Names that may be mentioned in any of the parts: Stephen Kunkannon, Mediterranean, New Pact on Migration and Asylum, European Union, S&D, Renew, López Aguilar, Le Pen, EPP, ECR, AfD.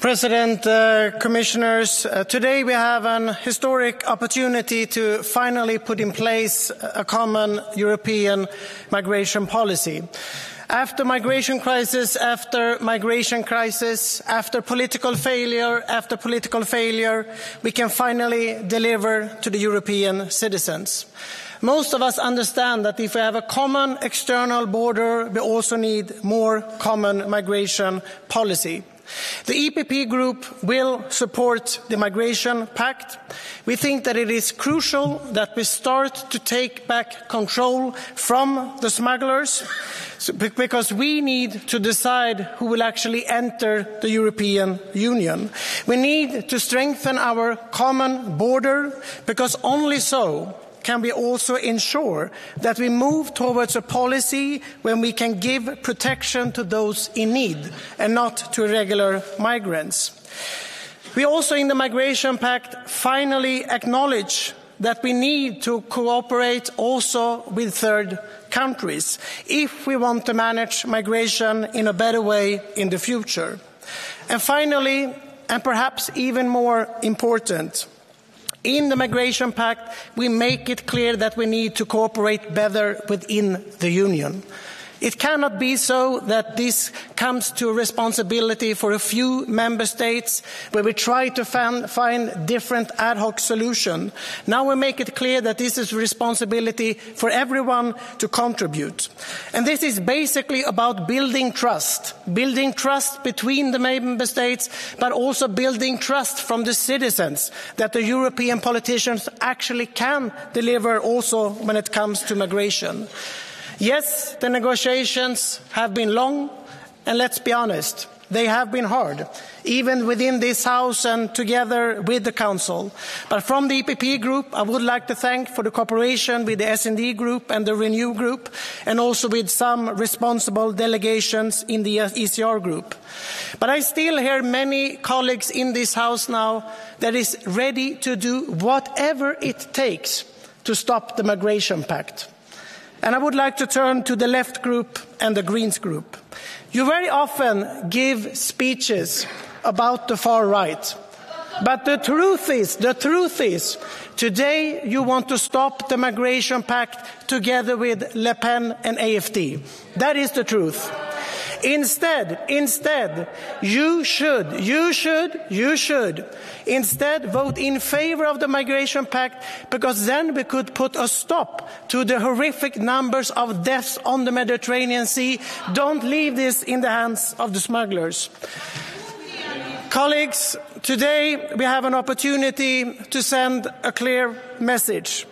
President, Commissioners, today we have an historic opportunity to finally put in place a common European migration policy. After migration crisis, after migration crisis, after political failure, we can finally deliver to the European citizens. Most of us understand that if we have a common external border, we also need more common migration policy. The EPP group will support the Migration Pact. We think that it is crucial that we start to take back control from the smugglers, because we need to decide who will actually enter the European Union. We need to strengthen our common border, because only so can we also ensure that we move towards a policy when we can give protection to those in need and not to irregular migrants. We also in the Migration Pact finally acknowledge that we need to cooperate also with third countries if we want to manage migration in a better way in the future. And finally, and perhaps even more important, in the Migration Pact, we make it clear that we need to cooperate better within the Union. It cannot be so that this comes to responsibility for a few member states where we try to find different ad hoc solutions. Now we make it clear that this is responsibility for everyone to contribute. And this is basically about building trust between the member states, but also building trust from the citizens that the European politicians actually can deliver also when it comes to migration. Yes, the negotiations have been long, and let's be honest, they have been hard, even within this House and together with the Council. But from the EPP group, I would like to thank for the cooperation with the S&D group and the Renew group, and also with some responsible delegations in the ECR group. But I still hear many colleagues in this House now that is ready to do whatever it takes to stop the Migration Pact. And I would like to turn to the left group and the Greens group. You very often give speeches about the far right. But the truth is, today you want to stop the Migration Pact together with Le Pen and AfD. That is the truth. Instead, you should vote in favor of the Migration Pact, because then we could put a stop to the horrific numbers of deaths on the Mediterranean Sea. Don't leave this in the hands of the smugglers. Colleagues, today we have an opportunity to send a clear message.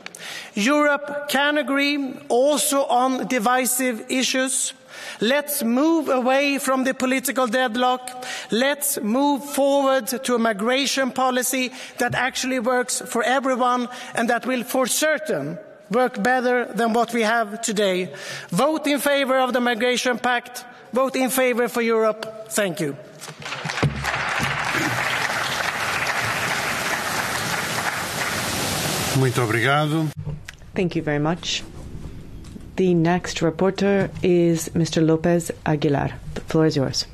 Europe can agree also on divisive issues. Let's move away from the political deadlock. Let's move forward to a migration policy that actually works for everyone and that will for certain work better than what we have today. Vote in favor of the Migration Pact. Vote in favor for Europe. Thank you. Muito obrigado. Thank you very much. The next reporter is Mr. López Aguilar. The floor is yours.